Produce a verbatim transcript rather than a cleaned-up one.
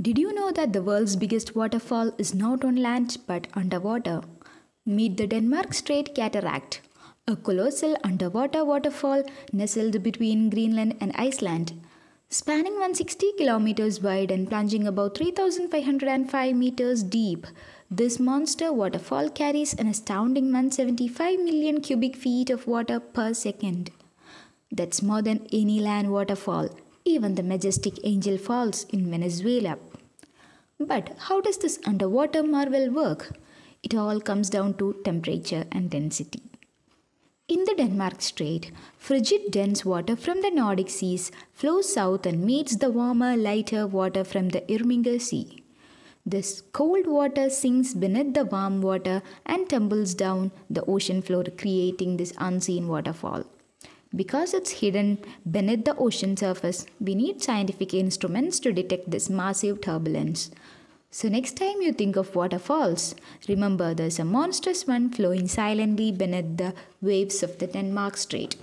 Did you know that the world's biggest waterfall is not on land but underwater? Meet the Denmark Strait Cataract, a colossal underwater waterfall nestled between Greenland and Iceland. Spanning one hundred sixty kilometers wide and plunging about three thousand five hundred five meters deep, this monster waterfall carries an astounding one hundred seventy-five million cubic feet of water per second. That's more than any land waterfall, even the majestic Angel Falls in Venezuela. But how does this underwater marvel work? It all comes down to temperature and density. In the Denmark Strait, frigid dense water from the Nordic Seas flows south and meets the warmer, lighter water from the Irminger Sea. This cold water sinks beneath the warm water and tumbles down the ocean floor, creating this unseen waterfall. Because it's hidden beneath the ocean surface, we need scientific instruments to detect this massive turbulence. So next time you think of waterfalls, remember there's a monstrous one flowing silently beneath the waves of the Denmark Strait.